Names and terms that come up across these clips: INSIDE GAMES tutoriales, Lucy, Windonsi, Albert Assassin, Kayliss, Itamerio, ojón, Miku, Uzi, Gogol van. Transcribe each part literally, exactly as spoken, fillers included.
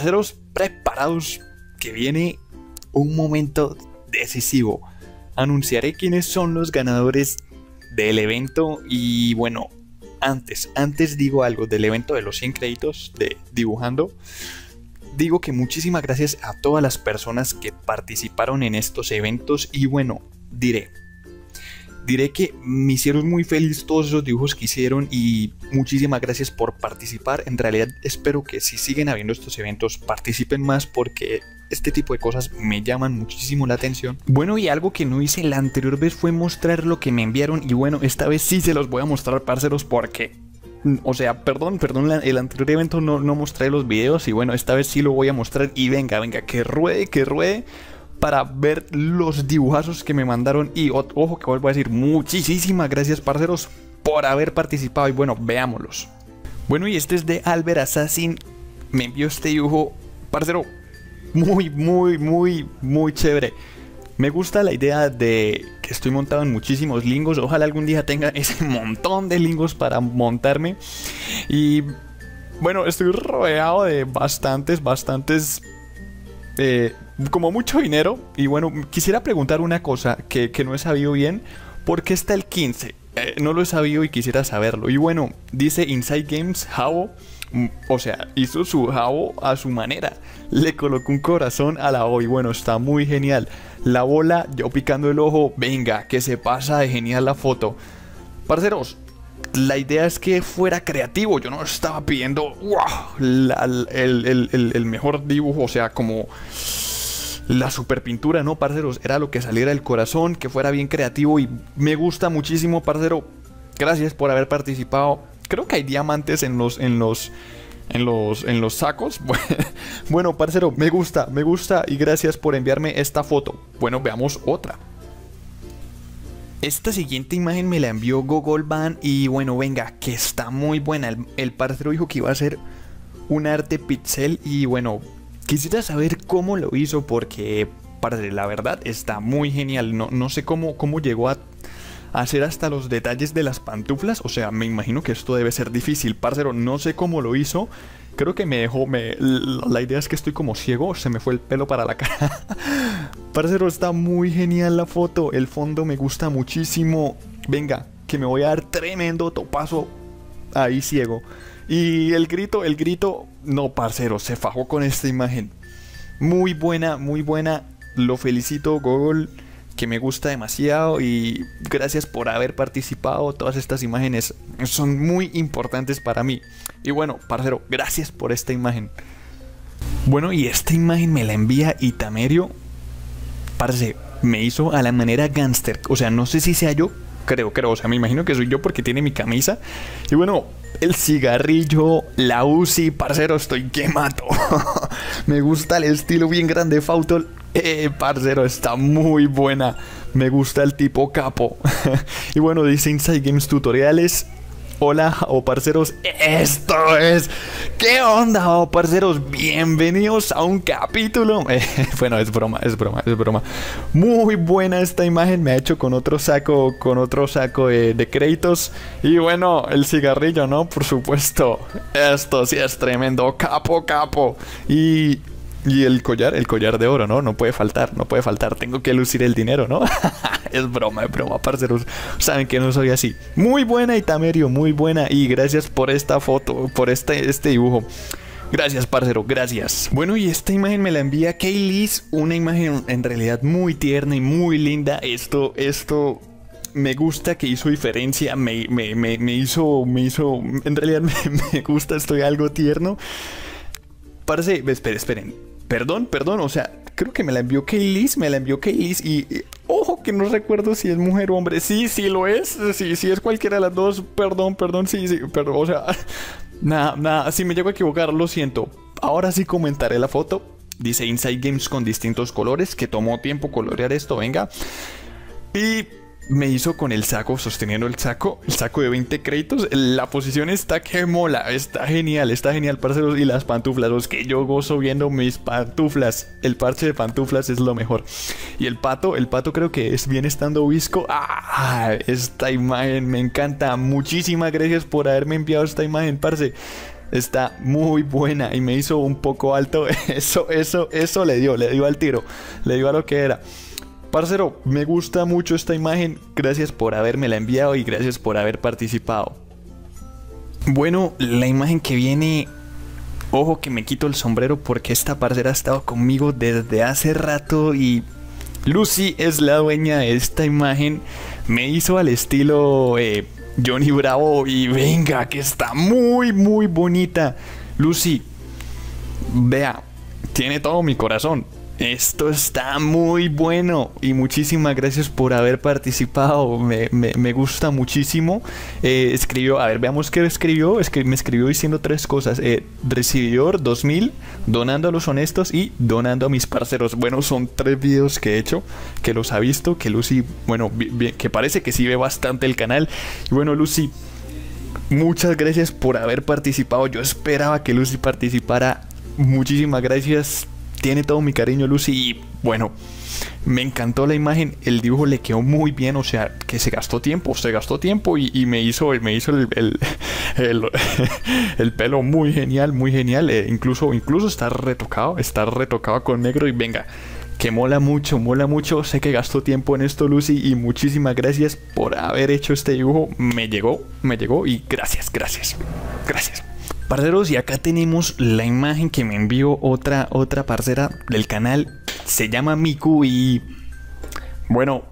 parceros, preparados, que viene un momento decisivo. Anunciaré quiénes son los ganadores del evento. Y bueno, antes, antes digo algo del evento de los cien créditos de dibujando. Digo que muchísimas gracias a todas las personas que participaron en estos eventos. Y bueno, diré Diré que me hicieron muy feliz todos esos dibujos que hicieron y muchísimas gracias por participar. En realidad espero que si siguen habiendo estos eventos participen más, porque este tipo de cosas me llaman muchísimo la atención. Bueno, y algo que no hice la anterior vez fue mostrar lo que me enviaron, y bueno, esta vez sí se los voy a mostrar, parceros, porque... O sea, perdón, perdón, el anterior evento no, no mostré los videos, y bueno, esta vez sí lo voy a mostrar. Y venga, venga, que ruede, que ruede, para ver los dibujazos que me mandaron. Y ojo que vuelvo a decir, muchísimas gracias, parceros, por haber participado. Y bueno, veámoslos. Bueno, y este es de Albert Assassin. Me envió este dibujo, parcero, muy, muy, muy, muy chévere. Me gusta la idea de que estoy montado en muchísimos lingos. Ojalá algún día tenga ese montón de lingos para montarme. Y bueno, estoy rodeado de bastantes, bastantes... Eh, como mucho dinero. Y bueno, quisiera preguntar una cosa que, que no he sabido bien. ¿Por qué está el quince? Eh, no lo he sabido y quisiera saberlo. Y bueno, dice INSIDE GAMES jabo. O sea, hizo su jabo a su manera. Le colocó un corazón a la O. Y bueno, está muy genial. La bola, yo picando el ojo. Venga, que se pasa de genial la foto. Parceros, la idea es que fuera creativo. Yo no estaba pidiendo wow, la, el, el, el, el mejor dibujo. O sea, como... la super pintura, no, parceros, era lo que saliera del corazón, que fuera bien creativo. Y me gusta muchísimo, parcero. Gracias por haber participado. Creo que hay diamantes en los en los en los en los sacos. Bueno, parcero, me gusta, me gusta y gracias por enviarme esta foto. Bueno, veamos otra. Esta siguiente imagen me la envió Gogol van y bueno, venga, que está muy buena. El, el parcero dijo que iba a hacer un arte pixel y bueno, quisiera saber cómo lo hizo porque, padre, la verdad está muy genial. No, no sé cómo, cómo llegó a hacer hasta los detalles de las pantuflas. O sea, me imagino que esto debe ser difícil, parcero. No sé cómo lo hizo. Creo que me dejó... Me, la idea es que estoy como ciego. Se me fue el pelo para la cara. Parcero, está muy genial la foto. El fondo me gusta muchísimo. Venga, que me voy a dar tremendo topazo ahí ciego. Y el grito, el grito... No, parcero, se fajó con esta imagen. Muy buena, muy buena. Lo felicito, Gogol, que me gusta demasiado. Y gracias por haber participado. Todas estas imágenes son muy importantes para mí. Y bueno, parcero, gracias por esta imagen. Bueno, y esta imagen me la envía Itamerio. Parce, me hizo a la manera gánster. O sea, no sé si sea yo. Creo, creo, o sea, me imagino que soy yo porque tiene mi camisa. Y bueno, el cigarrillo, la Uzi, parcero, estoy que mato. Me gusta el estilo bien grande, Fautol. Eh, parcero, está muy buena. Me gusta el tipo capo. Y bueno, dice INSIDE GAMES tutoriales. Hola, o parceros, esto es... ¿Qué onda, o parceros? Bienvenidos a un capítulo. Eh, bueno, es broma, es broma, es broma. Muy buena esta imagen, me ha hecho con otro saco, con otro saco de, de créditos. Y bueno, el cigarrillo, ¿no? Por supuesto. Esto sí es tremendo, capo, capo. Y... Y el collar, el collar de oro, ¿no? No puede faltar, no puede faltar. Tengo que lucir el dinero, ¿no? Es broma, es broma, parceros. Saben que no soy así. Muy buena, Itamerio, muy buena. Y gracias por esta foto, por este, este dibujo. Gracias, parcero, gracias. Bueno, y esta imagen me la envía Kayliss. Una imagen en realidad muy tierna y muy linda. Esto, esto... Me gusta que hizo diferencia, me, me, me, me hizo... me hizo... En realidad me, me gusta, estoy algo tierno. Parce, esperen, esperen. Perdón, perdón, o sea, creo que me la envió Kayliss, me la envió Kayliss y, y... Ojo que no recuerdo si es mujer o hombre. Sí, sí lo es, sí, sí es cualquiera de las dos. Perdón, perdón, sí, sí, pero o sea... Nada, nada, si me llego a equivocar, lo siento. Ahora sí comentaré la foto. Dice INSIDE GAMES con distintos colores, que tomó tiempo colorear esto, venga. Y... me hizo con el saco, sosteniendo el saco, el saco de veinte créditos. La posición está que mola, está genial, está genial, parceros. Y las pantuflas, los que yo gozo viendo mis pantuflas. El parche de pantuflas es lo mejor. Y el pato, el pato creo que es bien estando visco. ¡Ah! Esta imagen me encanta. Muchísimas gracias por haberme enviado esta imagen, parce. Está muy buena y me hizo un poco alto. Eso, eso, eso le dio, le dio al tiro, le dio a lo que era. Parcero, me gusta mucho esta imagen. Gracias por habérmela enviado y gracias por haber participado. Bueno, la imagen que viene... Ojo que me quito el sombrero porque esta parcera ha estado conmigo desde hace rato y... Lucy es la dueña de esta imagen. Me hizo al estilo eh, Johnny Bravo y venga, que está muy muy bonita. Lucy, vea, tiene todo mi corazón. Esto está muy bueno y muchísimas gracias por haber participado. Me, me, me gusta muchísimo. Eh, escribió, a ver, veamos qué escribió. Escri me escribió diciendo tres cosas. Eh, recibidor dos mil, donando a los honestos y donando a mis parceros. Bueno, son tres videos que he hecho, que los ha visto, que Lucy, bueno, que parece que sí ve bastante el canal. Y bueno, Lucy, muchas gracias por haber participado. Yo esperaba que Lucy participara. Muchísimas gracias. Tiene todo mi cariño, Lucy, y bueno, me encantó la imagen, el dibujo le quedó muy bien, o sea, que se gastó tiempo, se gastó tiempo y, y me hizo, me hizo el, el, el, el pelo muy genial, muy genial, eh, incluso, incluso está retocado, está retocado con negro y venga, que mola mucho, mola mucho, sé que gastó tiempo en esto, Lucy, y muchísimas gracias por haber hecho este dibujo, me llegó, me llegó y gracias, gracias, gracias. Parceros, y acá tenemos la imagen que me envió otra, otra parcera del canal. Se llama Miku y... Bueno,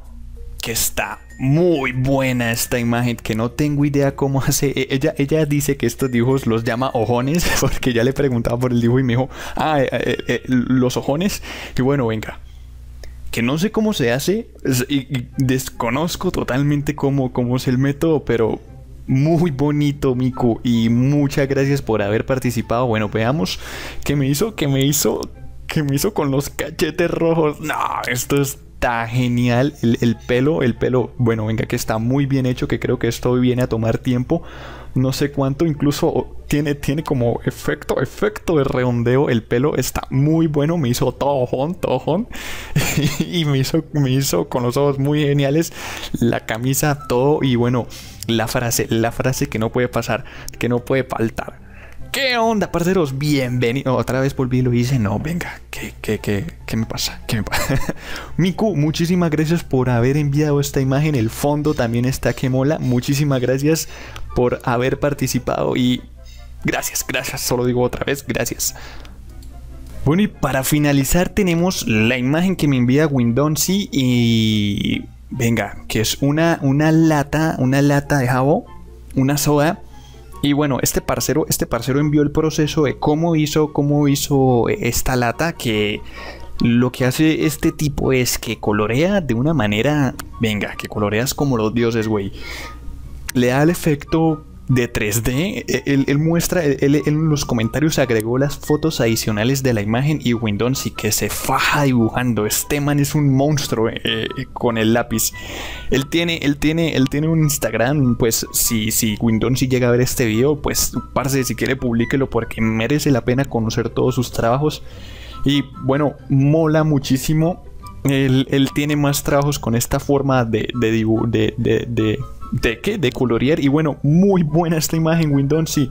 que está muy buena esta imagen, que no tengo idea cómo hace. Ella, ella dice que estos dibujos los llama ojones, porque ya le preguntaba por el dibujo y me dijo, ah, eh, eh, eh, los ojones. Y bueno, venga. Que no sé cómo se hace, y, y desconozco totalmente cómo, cómo es el método, pero... Muy bonito, Miku, y muchas gracias por haber participado. Bueno, veamos qué me hizo, qué me hizo, qué me hizo con los cachetes rojos. No, esto está genial. El, el pelo, el pelo, bueno, venga, que está muy bien hecho, que creo que esto viene a tomar tiempo. No sé cuánto, incluso tiene, tiene como efecto, efecto de redondeo. El pelo está muy bueno, me hizo tojón, tojón. Y me hizo, me hizo con los ojos muy geniales. La camisa, todo, y bueno... La frase, la frase que no puede pasar, que no puede faltar. ¿Qué onda, parceros? Bienvenido. Otra vez volví y lo hice. No, venga. ¿Qué, qué, qué, qué me pasa? ¿Qué me pasa? Miku, muchísimas gracias por haber enviado esta imagen. El fondo también está que mola. Muchísimas gracias por haber participado y... Gracias, gracias. Solo digo otra vez, gracias. Bueno, y para finalizar tenemos la imagen que me envía Windonsi y... Venga, que es una, una lata, una lata de jabón, una soda. Y bueno, este parcero, este parcero envió el proceso de cómo hizo, cómo hizo esta lata. Que lo que hace este tipo es que colorea de una manera, venga, que coloreas como los dioses, güey. Le da el efecto de tres D. Él, él muestra, él, en los comentarios agregó las fotos adicionales de la imagen y Windonsi que se faja dibujando. Este man es un monstruo eh, con el lápiz. Él tiene, él tiene, él tiene un Instagram. Pues si, si Windonsi llega a ver este video, pues parce, si quiere publíquelo porque merece la pena conocer todos sus trabajos. Y bueno, mola muchísimo. Él, él tiene más trabajos con esta forma de, de dibujo, de, de, de ¿De qué? De colorear. Y bueno, muy buena esta imagen, Windonsi.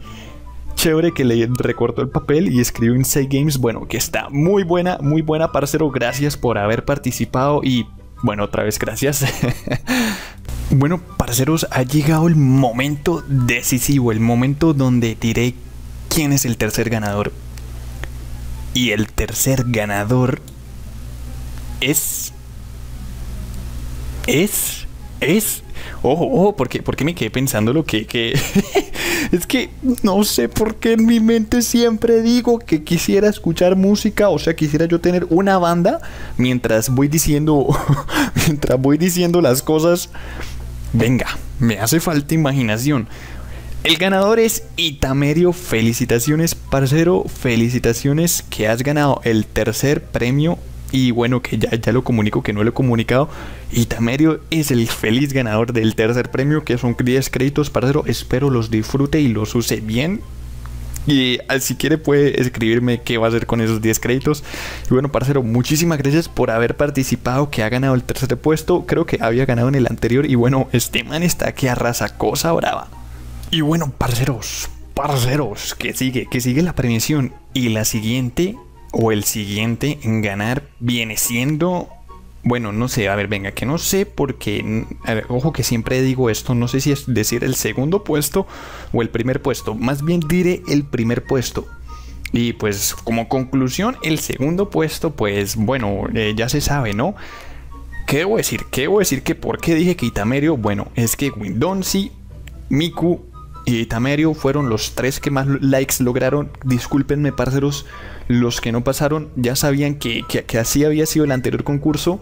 Chévere que le recortó el papel y escribió INSIDE GAMES. Bueno, que está muy buena, muy buena, parcero. Gracias por haber participado y, bueno, otra vez gracias. Bueno, parceros, ha llegado el momento decisivo, el momento donde diré quién es el tercer ganador. Y el tercer ganador es... Es... Es... Ojo, ojo, porque, porque me quedé pensando lo que... que es que no sé por qué en mi mente siempre digo que quisiera escuchar música. O sea, quisiera yo tener una banda mientras voy diciendo... mientras voy diciendo las cosas. Venga, me hace falta imaginación. El ganador es Itamerio. Felicitaciones, parcero. Felicitaciones que has ganado el tercer premio. Y bueno, que ya, ya lo comunico, que no lo he comunicado. Itamerio es el feliz ganador del tercer premio, que son diez créditos, parcero. Espero los disfrute y los use bien. Y si quiere puede escribirme qué va a hacer con esos diez créditos. Y bueno, parcero, muchísimas gracias por haber participado, que ha ganado el tercer puesto. Creo que había ganado en el anterior. Y bueno, este man está que arrasa, cosa brava. Y bueno, parceros, Parceros, que sigue, que sigue la premiación. Y la siguiente, o el siguiente en ganar, viene siendo... Bueno, no sé, a ver, venga, que no sé porque... A ver, ojo que siempre digo esto, no sé si es decir el segundo puesto o el primer puesto. Más bien diré el primer puesto. Y pues como conclusión, el segundo puesto, pues bueno, eh, ya se sabe, ¿no? ¿Qué debo decir? ¿Qué debo decir? ¿Que por qué dije que Itamerio? Bueno, es que Windonsi, Miku y Itamerio fueron los tres que más likes lograron. Discúlpenme, parceros, los que no pasaron. Ya sabían que, que, que así había sido el anterior concurso,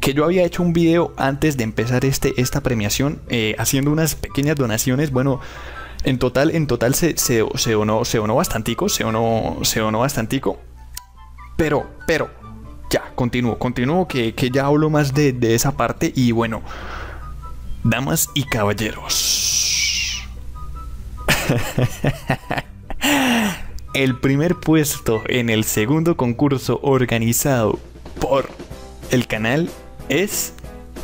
que yo había hecho un video antes de empezar este, esta premiación, eh, haciendo unas pequeñas donaciones. Bueno, en total, en total se, se, se donó, se donó bastantico, se donó, se donó bastantico. Pero, pero, ya, continúo, continúo, que, que ya hablo más de, de esa parte. Y bueno, damas y caballeros, el primer puesto en el segundo concurso organizado por el canal es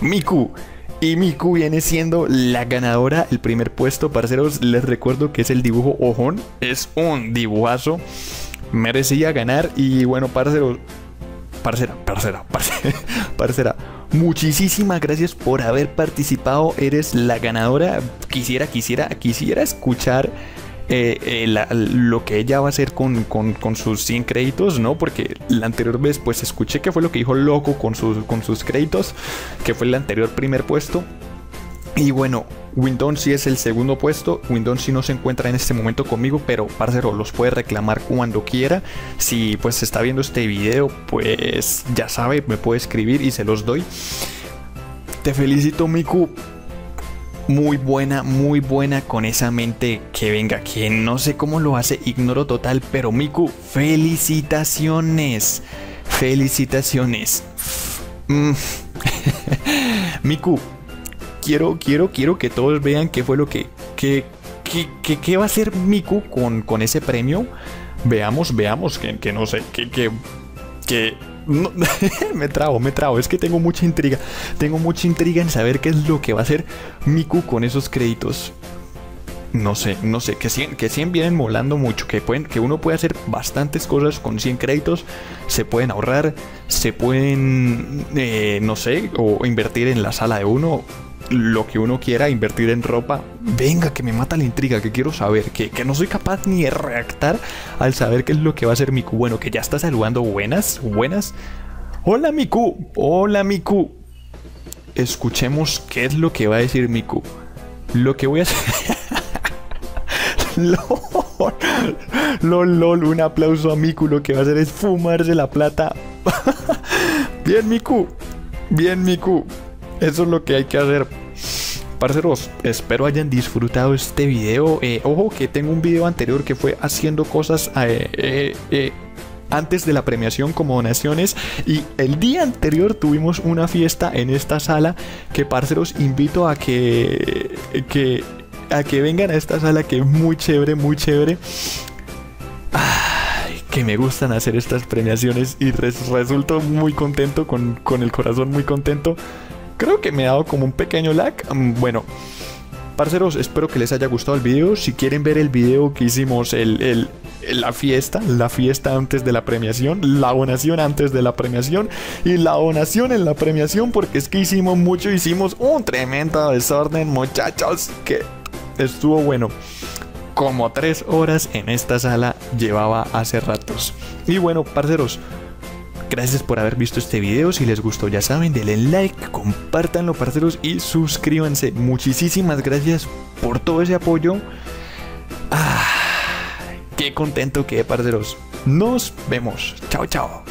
Miku. Y Miku viene siendo la ganadora. El primer puesto, parceros, les recuerdo que es el dibujo Ojón. Es un dibujazo. Merecía ganar. Y bueno, parceros, parcera, parcera, parcera, parcera, muchísimas gracias por haber participado. Eres la ganadora. Quisiera, quisiera, quisiera escuchar eh, eh, la, lo que ella va a hacer con, con, con sus cien créditos, ¿no? Porque la anterior vez, pues escuché que fue lo que dijo Loco con sus, con sus créditos, que fue el anterior primer puesto. Y bueno, Windonsi es el segundo puesto. Windonsi no se encuentra en este momento conmigo, pero parcero, los puede reclamar cuando quiera. Si pues está viendo este video, pues ya sabe, me puede escribir y se los doy. Te felicito, Miku. Muy buena, muy buena con esa mente que venga, que no sé cómo lo hace, ignoro total, pero Miku, felicitaciones. Felicitaciones. Mm. Miku, Quiero, quiero, quiero que todos vean qué fue lo que, que, que, que, que va a hacer Miku con, con ese premio. Veamos, veamos, que, que no sé, que, que, que no, me trabo, me trabo, es que tengo mucha intriga, tengo mucha intriga en saber qué es lo que va a hacer Miku con esos créditos. No sé, no sé, que cien, que cien vienen molando mucho, que, pueden, que uno puede hacer bastantes cosas con cien créditos. Se pueden ahorrar, se pueden, eh, no sé, o invertir en la sala de uno, lo que uno quiera, invertir en ropa. Venga, que me mata la intriga, que quiero saber, que, que no soy capaz ni de reactar al saber qué es lo que va a hacer Miku. Bueno, que ya está saludando. Buenas, buenas. Hola, Miku. Hola, Miku. Escuchemos qué es lo que va a decir Miku. Lo que voy a hacer... LOL. LOL, LOL. Un aplauso a Miku. Lo que va a hacer es fumarse la plata. Bien, Miku. Bien, Miku. Eso es lo que hay que hacer. Parceros, espero hayan disfrutado este video. Eh, ojo que tengo un video anterior que fue haciendo cosas eh, eh, eh, antes de la premiación como donaciones. Y el día anterior tuvimos una fiesta en esta sala, que parceros, invito a que, que, a que vengan a esta sala, que es muy chévere, muy chévere. Que me gustan hacer estas premiaciones y res, resulto muy contento, con, con el corazón muy contento. Creo que me he dado como un pequeño lag. Bueno, parceros, espero que les haya gustado el video. Si quieren ver el video que hicimos, el, el, la fiesta, la fiesta antes de la premiación, la donación antes de la premiación y la donación en la premiación, porque es que hicimos mucho, hicimos un tremendo desorden, muchachos, que estuvo bueno. Como tres horas en esta sala llevaba hace ratos. Y bueno, parceros, gracias por haber visto este video. Si les gustó, ya saben, denle like, compártanlo, parceros, y suscríbanse. Muchísimas gracias por todo ese apoyo. Ah, qué contento quedé, parceros. Nos vemos. Chao, chao.